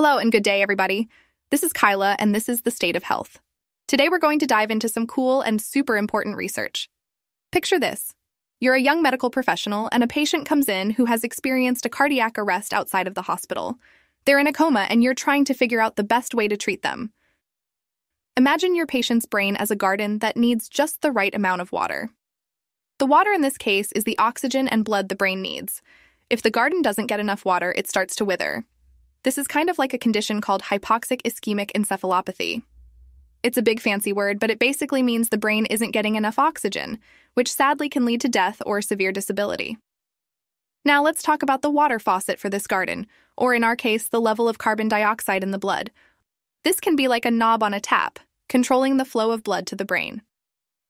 Hello and good day, everybody. This is Kyla, and this is the State of Health. Today we're going to dive into some cool and super important research. Picture this. You're a young medical professional, and a patient comes in who has experienced a cardiac arrest outside of the hospital. They're in a coma, and you're trying to figure out the best way to treat them. Imagine your patient's brain as a garden that needs just the right amount of water. The water in this case is the oxygen and blood the brain needs. If the garden doesn't get enough water, it starts to wither. This is kind of like a condition called hypoxic ischemic encephalopathy. It's a big fancy word, but it basically means the brain isn't getting enough oxygen, which sadly can lead to death or severe disability. Now let's talk about the water faucet for this garden, or in our case, the level of carbon dioxide in the blood. This can be like a knob on a tap, controlling the flow of blood to the brain.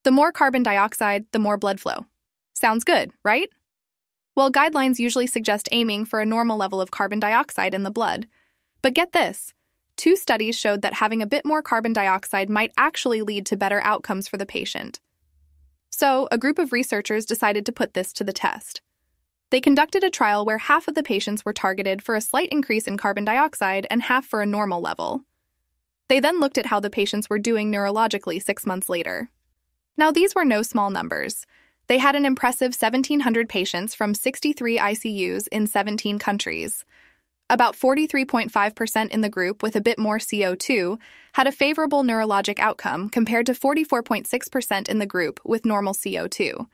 The more carbon dioxide, the more blood flow. Sounds good, right? Well, guidelines usually suggest aiming for a normal level of carbon dioxide in the blood. But get this, two studies showed that having a bit more carbon dioxide might actually lead to better outcomes for the patient. So, a group of researchers decided to put this to the test. They conducted a trial where half of the patients were targeted for a slight increase in carbon dioxide and half for a normal level. They then looked at how the patients were doing neurologically 6 months later. Now, these were no small numbers. They had an impressive 1,700 patients from 63 ICUs in 17 countries. About 43.5% in the group with a bit more CO2 had a favorable neurologic outcome compared to 44.6% in the group with normal CO2.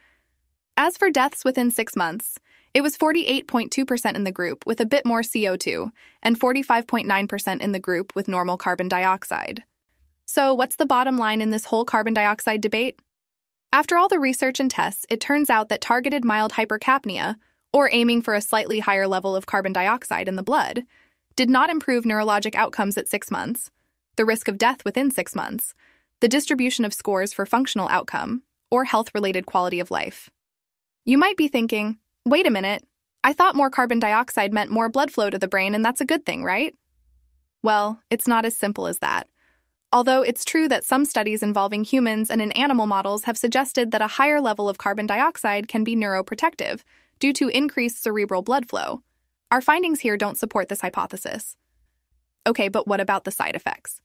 As for deaths within 6 months, it was 48.2% in the group with a bit more CO2 and 45.9% in the group with normal carbon dioxide. So what's the bottom line in this whole carbon dioxide debate? After all the research and tests, it turns out that targeted mild hypercapnia, or aiming for a slightly higher level of carbon dioxide in the blood, did not improve neurologic outcomes at 6 months, the risk of death within 6 months, the distribution of scores for functional outcome, or health-related quality of life. You might be thinking, wait a minute, I thought more carbon dioxide meant more blood flow to the brain and that's a good thing, right? Well, it's not as simple as that. Although it's true that some studies involving humans and in animal models have suggested that a higher level of carbon dioxide can be neuroprotective due to increased cerebral blood flow, our findings here don't support this hypothesis. Okay, but what about the side effects?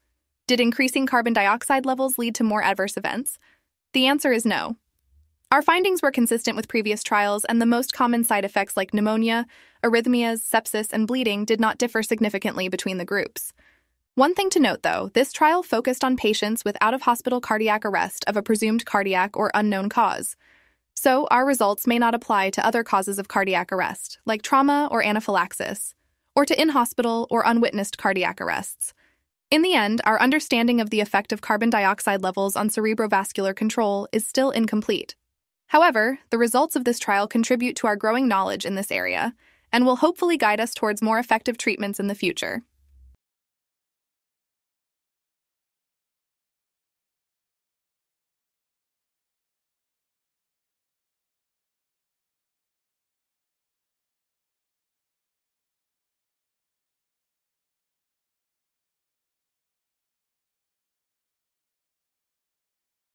Did increasing carbon dioxide levels lead to more adverse events? The answer is no. Our findings were consistent with previous trials, and the most common side effects like pneumonia, arrhythmias, sepsis, and bleeding did not differ significantly between the groups. One thing to note, though, this trial focused on patients with out-of-hospital cardiac arrest of a presumed cardiac or unknown cause. So, our results may not apply to other causes of cardiac arrest, like trauma or anaphylaxis, or to in-hospital or unwitnessed cardiac arrests. In the end, our understanding of the effect of carbon dioxide levels on cerebrovascular control is still incomplete. However, the results of this trial contribute to our growing knowledge in this area, and will hopefully guide us towards more effective treatments in the future.